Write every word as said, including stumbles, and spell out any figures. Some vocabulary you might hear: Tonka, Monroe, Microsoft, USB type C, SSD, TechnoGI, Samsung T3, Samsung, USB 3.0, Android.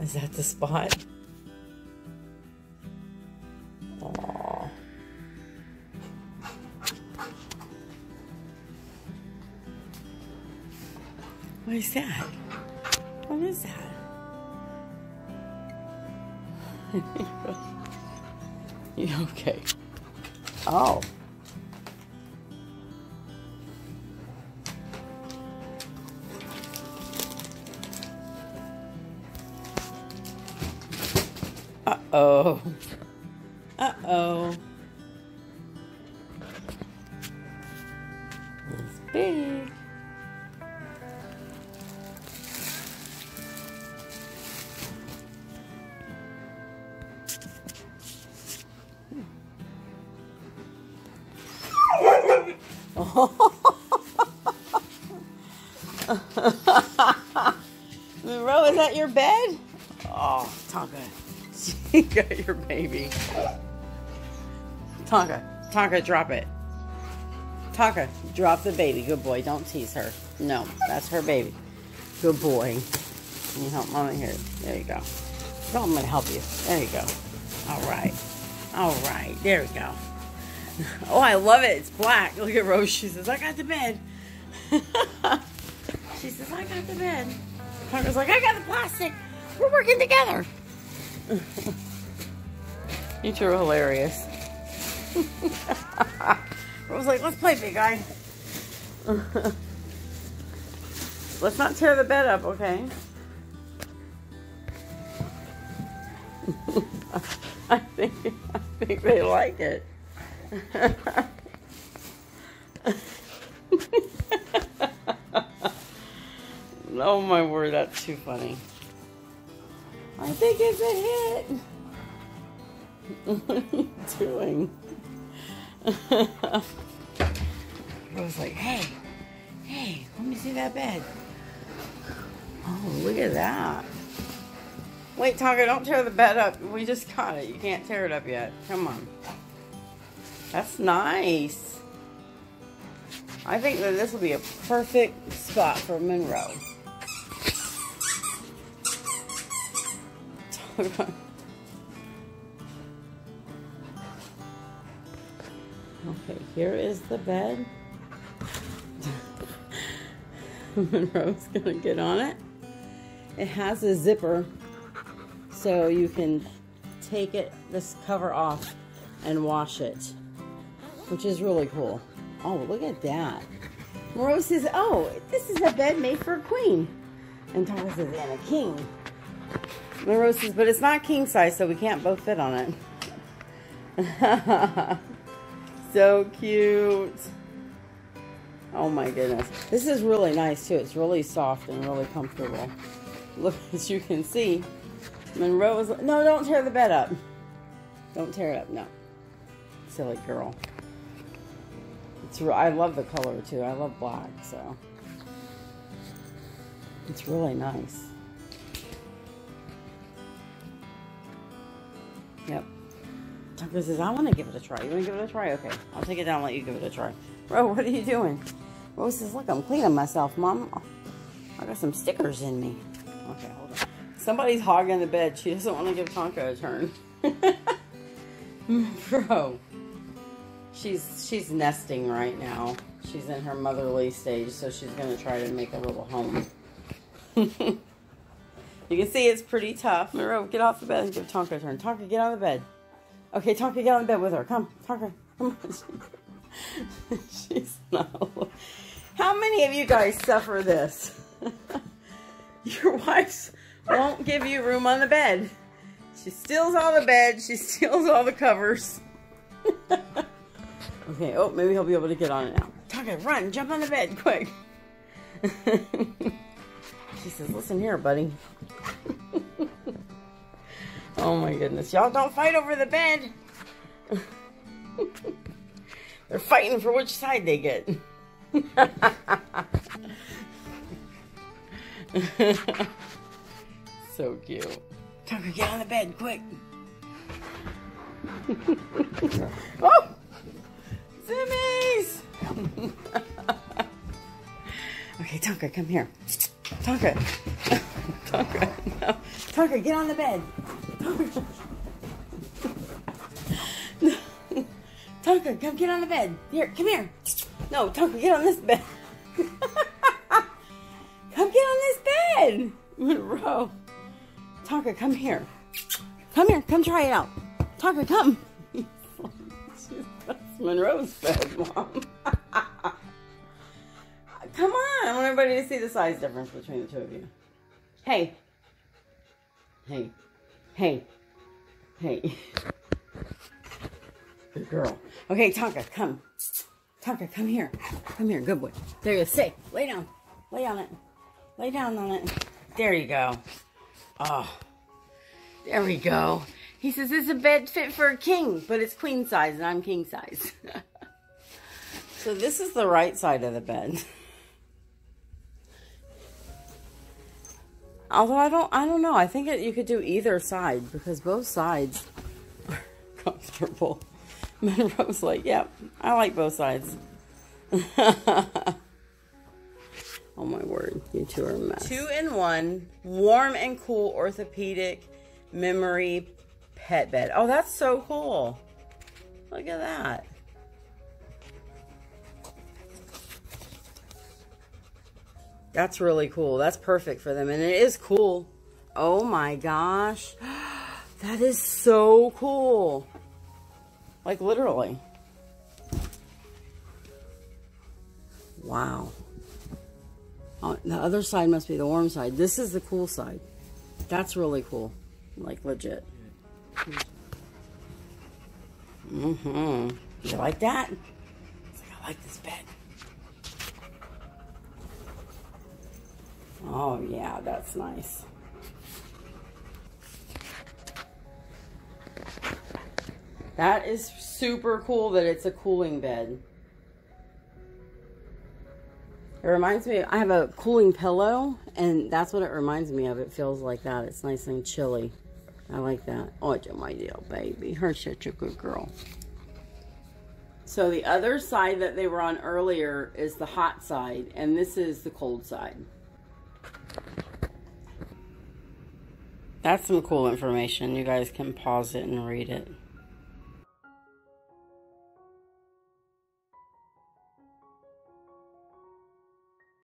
Is that the spot? Aww. What is that? What is that? You okay? Oh. Uh-oh. Uh-oh. It's big. Monroe, is that your bed? Oh, Tonka. She got your baby. Tonka, Tonka, drop it. Tonka, drop the baby. Good boy. Don't tease her. No, that's her baby. Good boy. Can you help Mama here? There you go. Girl, I'm going to help you. There you go. All right. All right. There we go. Oh, I love it. It's black. Look at Rose. She says, I got the bed. She says, I got the bed. Tonka's like, I got the plastic. We're working together. You two are hilarious. I was like, let's play, big guy. Let's not tear the bed up, okay? I think I think they like it. Oh my word, that's too funny. I think it's a hit. What are you doing? I was like, hey, hey, let me see that bed. Oh, look at that. Wait, Tonka, don't tear the bed up. We just got it. You can't tear it up yet. Come on. That's nice. I think that this will be a perfect spot for Monroe. Okay, here is the bed. Monroe's gonna get on it. It has a zipper, so you can take it, this cover off, and wash it, which is really cool. Oh, look at that! Monroe says, "Oh, this is a bed made for a queen," and Tonka says, "And a king." Monroe says, but it's not king size, so we can't both fit on it. So cute. Oh my goodness. This is really nice too. It's really soft and really comfortable. Look, as you can see, Monroe is, no, don't tear the bed up. Don't tear it up, no. Silly girl. It's, I love the color too. I love black, so. It's really nice. Yep. Tonka says, I want to give it a try. You want to give it a try? Okay. I'll take it down and let you give it a try. Bro, what are you doing? Rose says, look, I'm cleaning myself, Mom. Oh, I got some stickers in me. Okay, hold on. Somebody's hogging the bed. She doesn't want to give Tonka a turn. Bro. She's, she's nesting right now. She's in her motherly stage, so she's going to try to make a little home. You can see it's pretty tough. Monroe, get off the bed and give Tonka a turn. Tonka, get out of the bed. Okay, Tonka, get out of the bed with her. Come, Tonka. Come on. She's not. How many of you guys suffer this? Your wives won't give you room on the bed. She steals all the bed. She steals all the covers. Okay, oh, maybe he'll be able to get on it now. Tonka, run. Jump on the bed, quick. She says, listen here, buddy. Oh my goodness. Y'all don't fight over the bed. They're fighting for which side they get. So cute. Tonka, get on the bed, quick. Oh! Zimmies! Okay, Tonka, come here. Tonka. Tonka, no. Tonka, get on the bed. Tonka, come get on the bed. Here, come here. No, Tonka, get on this bed. Come get on this bed. Monroe. Tonka, come here. Come here, come try it out. Tonka, come. That's Monroe's bed, Mom. Come on, I want everybody to see the size difference between the two of you. Hey. Hey. Hey. Hey. Good girl. Okay, Tonka, come. Tonka, come here. Come here, good boy. There you go. Sit. Lay down. Lay on it. Lay down on it. There you go. Oh. There we go. He says, this is a bed fit for a king, but it's queen size, and I'm king size. So this is the right side of the bed. Although I don't, I don't know. I think it, you could do either side because both sides are comfortable. Monroe's like, yep, yeah, I like both sides. Oh my word, you two are a mess. Two in one, warm and cool orthopedic memory pet bed. Oh, that's so cool. Look at that. That's really cool. That's perfect for them. And it is cool. Oh my gosh. That is so cool. Like literally. Wow. Oh, the other side must be the warm side. This is the cool side. That's really cool. Like legit. Mm-hmm. You like that? It's like, I like this bed. Oh, yeah, that's nice. That is super cool that it's a cooling bed. It reminds me, I have a cooling pillow, and that's what it reminds me of. It feels like that. It's nice and chilly. I like that. Oh, my dear baby. Her such a good girl. So the other side that they were on earlier is the hot side, and this is the cold side. That's some cool information. You guys can pause it and read it.